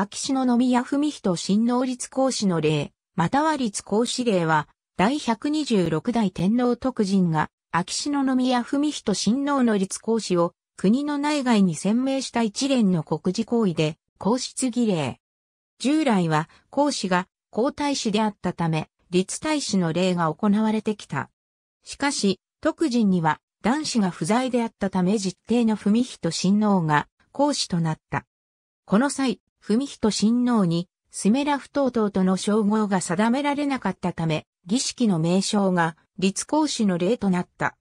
秋篠宮文仁親王立皇嗣の礼、または立皇嗣礼は、第126代天皇徳仁が、秋篠宮文仁親王の立皇嗣を、国の内外に宣明した一連の国事行為で、皇室儀礼。従来は、皇嗣が皇太子であったため、立太子の礼が行われてきた。しかし、徳仁には、男子が不在であったため実弟の文仁親王が皇嗣となった。この際、文仁親王にスメラ不等等との称号が定められなかったため、儀式の名称が立皇嗣の礼となった。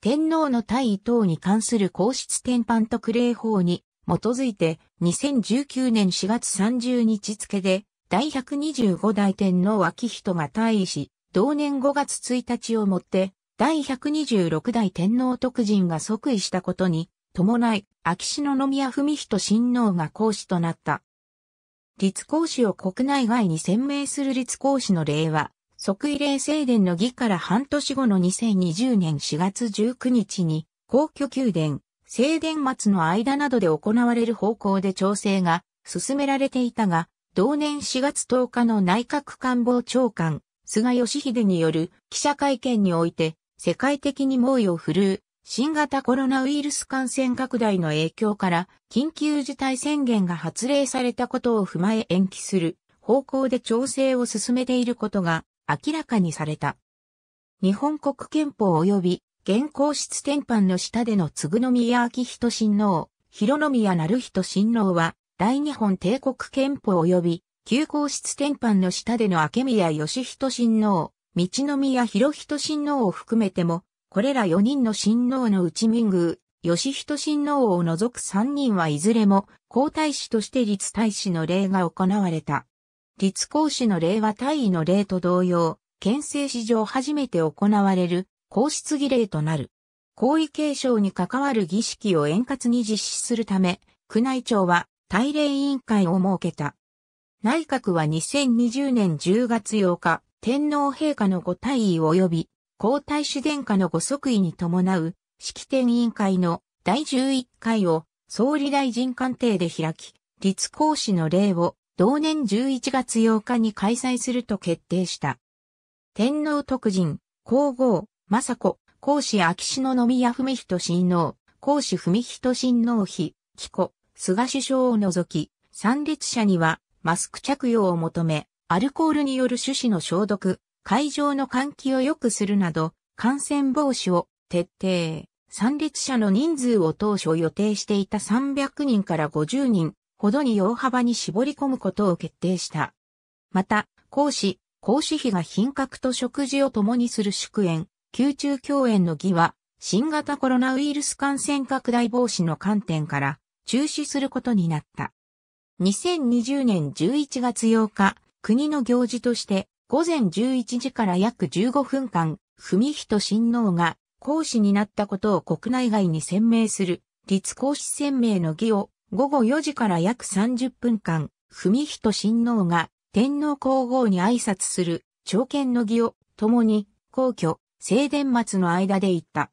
天皇の退位等に関する皇室典範特例法に基づいて2019年4月30日付で第125代天皇昭仁が退位し、同年5月1日をもって、第126代天皇徳仁が即位したことに伴い、秋篠宮文仁親王が皇嗣となった。立皇嗣を国内外に宣明する立皇嗣の礼は、即位礼正殿の儀から半年後の2020年4月19日に、皇居宮殿、正殿松の間などで行われる方向で調整が進められていたが、同年4月10日の内閣官房長官、菅義偉による記者会見において、世界的に猛威を振るう新型コロナウイルス感染拡大の影響から緊急事態宣言が発令されたことを踏まえ延期する方向で調整を進めていることが明らかにされた。日本国憲法及び現皇室典範の下での継宮昭仁親王、浩宮徳仁親王は大日本帝国憲法及び旧皇室典範の下での明宮義仁親王、道宮博仁親王を含めても、これら4人の親王のうち民宮、義仁親王を除く3人はいずれも、皇太子として立太子の礼が行われた。立皇嗣の礼は退位の礼と同様、憲政史上初めて行われる皇室儀礼となる。皇位継承に関わる儀式を円滑に実施するため、宮内庁は大礼委員会を設けた。内閣は2020年10月8日、天皇陛下のご退位及び皇太子殿下のご即位に伴う式典委員会の第11回を総理大臣官邸で開き、立皇嗣の礼を同年11月8日に開催すると決定した。天皇徳仁、皇后、雅子、皇嗣秋篠宮文仁親王、皇嗣文仁親王妃、紀子、菅首相を除き、参列者にはマスク着用を求め、アルコールによる手指の消毒、会場の換気を良くするなど、感染防止を徹底。参列者の人数を当初予定していた300人から50人ほどに大幅に絞り込むことを決定した。また、皇嗣・皇嗣妃が品格と食事を共にする祝宴、宮中共宴の儀は、新型コロナウイルス感染拡大防止の観点から中止することになった。2020年11月8日、国の行事として、午前11時から約15分間、文仁親王が皇嗣になったことを国内外に宣明する、立皇嗣宣明の儀を、午後4時から約30分間、文仁親王が天皇皇后に挨拶する、朝見の儀を、共に、皇居、正殿松の間で行った。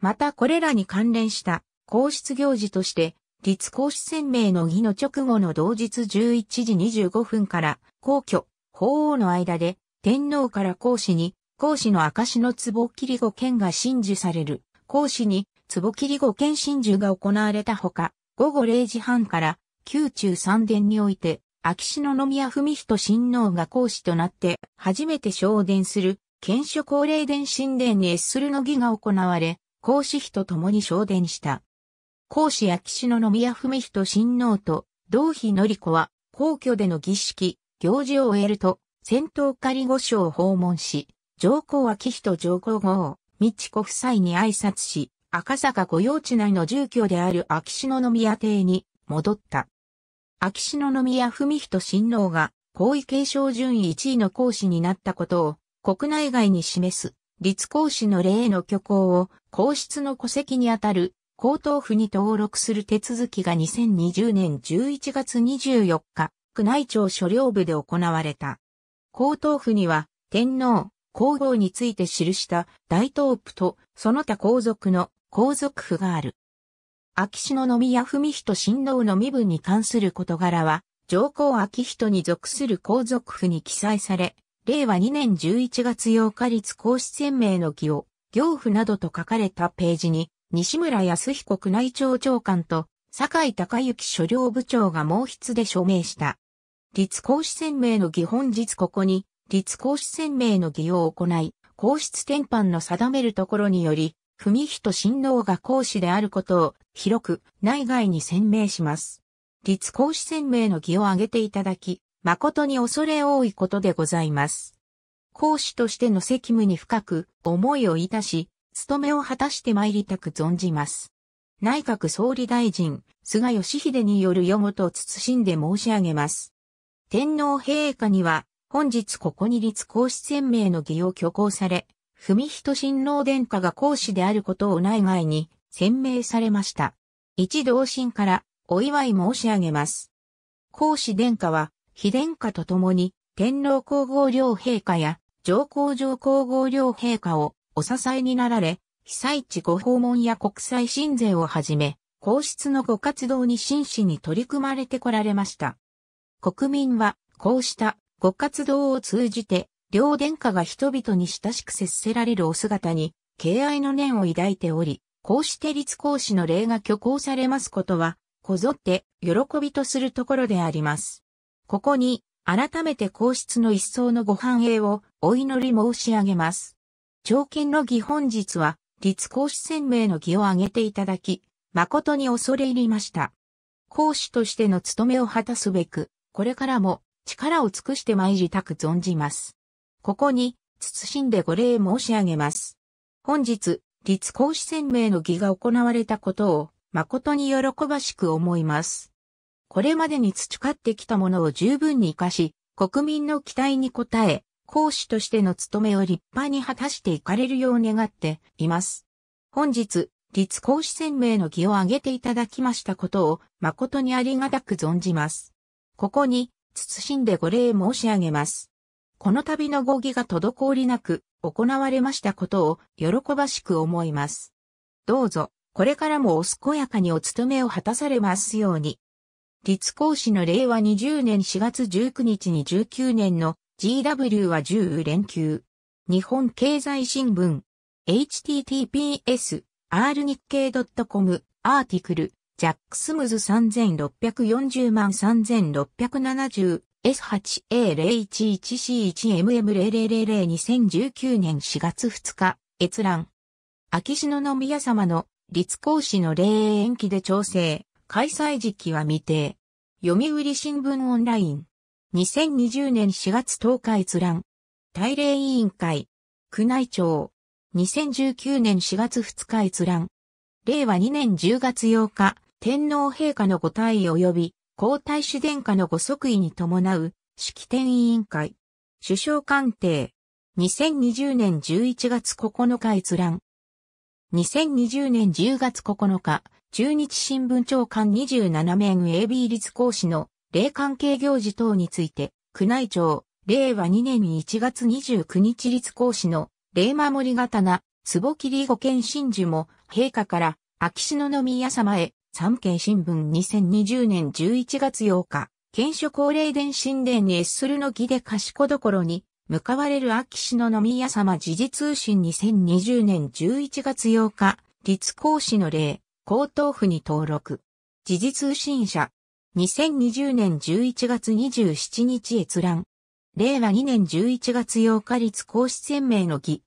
またこれらに関連した、皇室行事として、立皇嗣宣明の儀の直後の同日11時25分から、皇居、法皇の間で、天皇から皇嗣に、皇嗣の証の壺切り5件が親授される、皇嗣に、壺切り5件親授が行われたほか、午後0時半から、宮中三殿において、秋篠宮文仁親王が皇嗣となって、初めて昇殿する、顕彰皇霊殿神殿に謁するの儀が行われ、皇嗣妃と共に昇殿した。皇嗣秋篠宮文仁親王と、同妃紀子は、皇居での儀式、行事を終えると、仙洞仮御所を訪問し、上皇昭仁上皇后、美智子夫妻に挨拶し、赤坂御用地内の住居である秋篠宮邸に戻った。秋篠宮文仁親王が、皇位継承順位1位の皇嗣になったことを、国内外に示す、立皇嗣の礼への挙行を、皇室の戸籍にあたる、皇統譜に登録する手続きが2020年11月24日、宮内庁所領部で行われた。皇統譜には、天皇、皇后について記した大統譜と、その他皇族の皇族譜がある。秋篠宮文仁親王の身分に関する事柄は、上皇明仁に属する皇族譜に記載され、令和2年11月8日立皇嗣宣明の儀を、行譜などと書かれたページに、西村康彦宮内庁長官と、酒井隆之所領部長が毛筆で署名した。立皇嗣宣明の儀本日ここに、立皇嗣宣明の儀を行い、皇室典範の定めるところにより、文仁親王が皇嗣であることを広く内外に宣明します。立皇嗣宣明の儀を挙げていただき、誠に恐れ多いことでございます。皇嗣としての責務に深く思いをいたし、務めを果たして参りたく存じます。内閣総理大臣、菅義偉によるよごとを謹んで申し上げます。天皇陛下には、本日ここに立皇嗣宣明の儀を挙行され、文仁親王殿下が皇嗣であることを内外に宣明されました。一同心からお祝い申し上げます。皇嗣殿下は、妃殿下と共に天皇皇后両陛下や上皇上皇后両陛下をお支えになられ、被災地ご訪問や国際親善をはじめ、皇室のご活動に真摯に取り組まれてこられました。国民は、こうしたご活動を通じて、両殿下が人々に親しく接せられるお姿に、敬愛の念を抱いており、こうして立皇嗣の礼が挙行されますことは、こぞって喜びとするところであります。ここに、改めて皇室の一層のご繁栄をお祈り申し上げます。朝見の儀本日は、立皇嗣宣明の儀を挙げていただき、誠に恐れ入りました。皇嗣としての務めを果たすべく、これからも力を尽くして参りたく存じます。ここに、謹んでご礼申し上げます。本日、立皇嗣宣明の儀が行われたことを、誠に喜ばしく思います。これまでに培ってきたものを十分に活かし、国民の期待に応え、皇嗣としての務めを立派に果たしていかれるよう願っています。本日、立皇嗣宣明の儀を挙げていただきましたことを誠にありがたく存じます。ここに、謹んでご礼申し上げます。この度のご儀が滞りなく行われましたことを喜ばしく思います。どうぞ、これからもお健やかにお務めを果たされますように。立皇嗣の令和20年4月19日に19年のGW は10連休。日本経済新聞。https://rnikkei.com アーティクル。ジャックスムズ36403670 S8A011C1MM00002019 年4月2日。閲覧。秋篠宮さまの立皇嗣の礼延期で調整。開催時期は未定。読売新聞オンライン。2020年4月10日閲覧。大礼委員会。宮内庁。2019年4月2日閲覧。令和2年10月8日、天皇陛下のご退位及び、皇太子殿下のご即位に伴う、式典委員会。首相官邸。2020年11月9日閲覧。2020年10月9日、中日新聞朝刊27面 AB 立皇嗣の礼関係行事等について、宮内庁、令和2年1月29日立皇嗣の礼守り刀、坪切御見親授も、陛下から、秋篠宮さまへ、産経新聞2020年11月8日、顕著皇霊殿神殿に謁するの儀で賢所に、向かわれる秋篠宮さま時事通信2020年11月8日、立皇嗣の礼、皇統譜に登録。時事通信社。2020年11月27日閲覧。令和2年11月8日立皇嗣宣明の儀。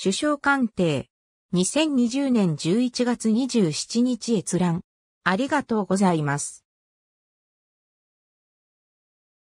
首相官邸。2020年11月27日閲覧。ありがとうございます。